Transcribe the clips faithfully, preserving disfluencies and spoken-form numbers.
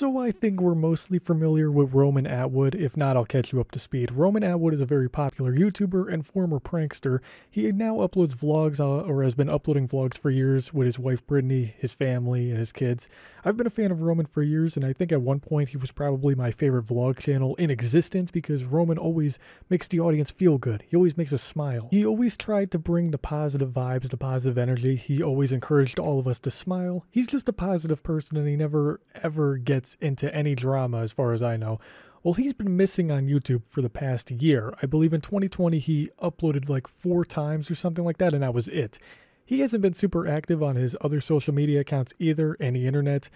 So I think we're mostly familiar with Roman Atwood. If not, I'll catch you up to speed. Roman Atwood is a very popular YouTuber and former prankster. He now uploads vlogs, uh, or has been uploading vlogs for years with his wife Brittany, his family, and his kids. I've been a fan of Roman for years, and I think at one point he was probably my favorite vlog channel in existence because Roman always makes the audience feel good. He always makes us smile. He always tried to bring the positive vibes, the positive energy. He always encouraged all of us to smile. He's just a positive person, and he never, ever gets into any drama as far as I know. Well, he's been missing on YouTube for the past year. I believe in twenty twenty he uploaded like four times or something like that, and that was it. He hasn't been super active on his other social media accounts either, and the internet.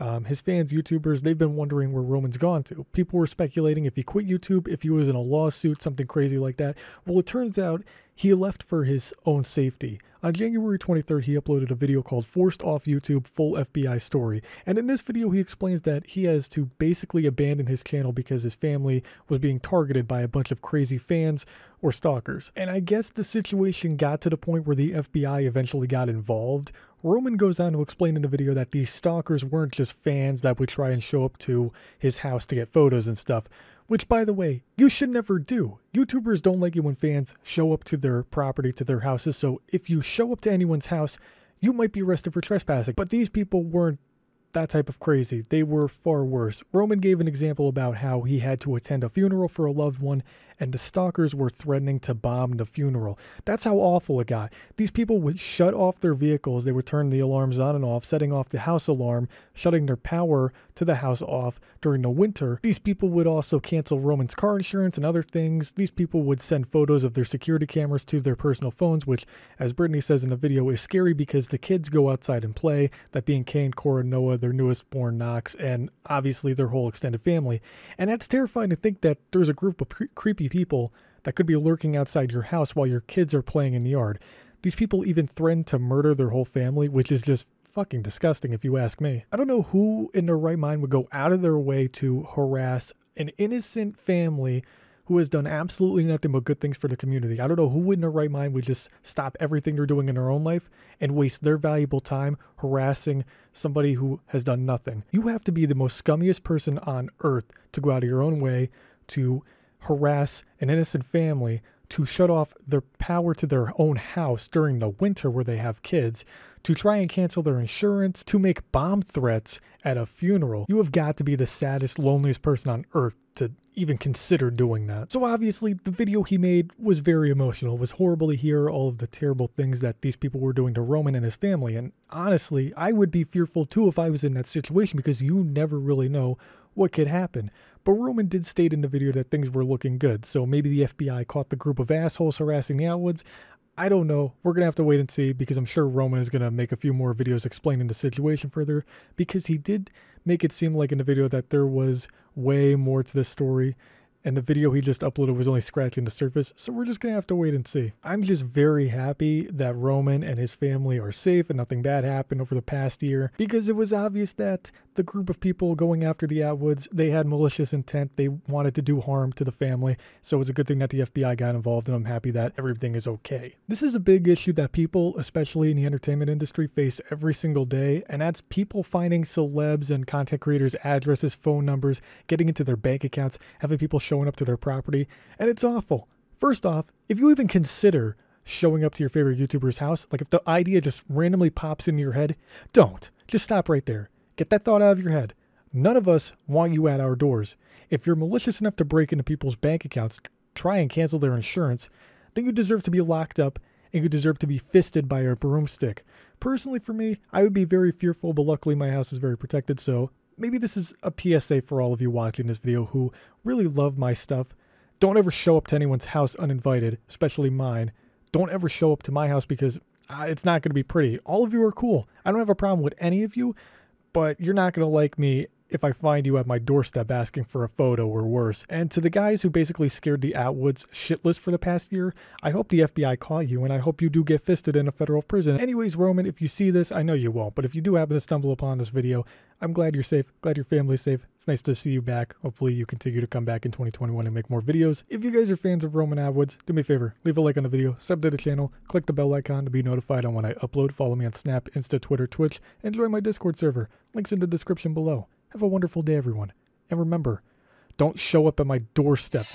Um, his fans, YouTubers, they've been wondering where Roman's gone to. People were speculating if he quit YouTube, if he was in a lawsuit, something crazy like that. Well, it turns out he left for his own safety. On January twenty-third, he uploaded a video called Forced Off YouTube Full F B I Story. And in this video, he explains that he has to basically abandon his channel because his family was being targeted by a bunch of crazy fans or stalkers. And I guess the situation got to the point where the F B I eventually got involved. Roman goes on to explain in the video that these stalkers weren't just fans that would try and show up to his house to get photos and stuff, which, by the way, you should never do. YouTubers don't like it when fans show up to their property, to their houses, so if you show up to anyone's house, you might be arrested for trespassing. But these people weren't that type of crazy. They were far worse. Roman gave an example about how he had to attend a funeral for a loved one and the stalkers were threatening to bomb the funeral. That's how awful it got. These people would shut off their vehicles. They would turn the alarms on and off, setting off the house alarm, shutting their power to the house off during the winter. These people would also cancel Roman's car insurance and other things. These people would send photos of their security cameras to their personal phones, which, as Brittany says in the video, is scary because the kids go outside and play, that being Kane, Cora, Noah, their newest born Knox, and obviously their whole extended family. And that's terrifying to think that there's a group of creepy people that could be lurking outside your house while your kids are playing in the yard. These people even threatened to murder their whole family, which is just fucking disgusting if you ask me. I don't know who in their right mind would go out of their way to harass an innocent family who has done absolutely nothing but good things for the community. I don't know who in their right mind would just stop everything they're doing in their own life and waste their valuable time harassing somebody who has done nothing. You have to be the most scummiest person on earth to go out of your own way to harass an innocent family, to shut off their power to their own house during the winter where they have kids, to try and cancel their insurance, to make bomb threats at a funeral. You have got to be the saddest, loneliest person on earth to even consider doing that. So obviously the video he made was very emotional. It was horrible to hear all of the terrible things that these people were doing to Roman and his family. And honestly, I would be fearful too if I was in that situation because you never really know what could happen. But Roman did state in the video that things were looking good. So maybe the F B I caught the group of assholes harassing the Atwoods. I don't know. We're going to have to wait and see because I'm sure Roman is going to make a few more videos explaining the situation further because he did make it seem like in the video that there was way more to this story and the video he just uploaded was only scratching the surface. So we're just going to have to wait and see. I'm just very happy that Roman and his family are safe and nothing bad happened over the past year because it was obvious that the group of people going after the Atwoods, they had malicious intent. They wanted to do harm to the family. So it's a good thing that the F B I got involved and I'm happy that everything is okay. This is a big issue that people, especially in the entertainment industry, face every single day. And that's people finding celebs and content creators' addresses, phone numbers, getting into their bank accounts, having people showing up to their property. And it's awful. First off, if you even consider showing up to your favorite YouTuber's house, like if the idea just randomly pops into your head, don't. Just stop right there. Get that thought out of your head. None of us want you at our doors. If you're malicious enough to break into people's bank accounts, try and cancel their insurance, then you deserve to be locked up and you deserve to be fisted by a broomstick. Personally, for me, I would be very fearful, but luckily my house is very protected, so maybe this is a P S A for all of you watching this video who really love my stuff. Don't ever show up to anyone's house uninvited, especially mine. Don't ever show up to my house because uh, it's not going to be pretty. All of you are cool. I don't have a problem with any of you. But you're not going to like me if I find you at my doorstep asking for a photo or worse. And to the guys who basically scared the Atwoods shitless for the past year, I hope the F B I caught you and I hope you do get fisted in a federal prison. Anyways, Roman, if you see this, I know you won't, but if you do happen to stumble upon this video, I'm glad you're safe, glad your family's safe. It's nice to see you back. Hopefully you continue to come back in twenty twenty-one and make more videos. If you guys are fans of Roman Atwoods, do me a favor, leave a like on the video, sub to the channel, click the bell icon to be notified on when I upload, follow me on Snap, Insta, Twitter, Twitch, and join my Discord server. Links in the description below. Have a wonderful day, everyone. And remember, don't show up at my doorstep.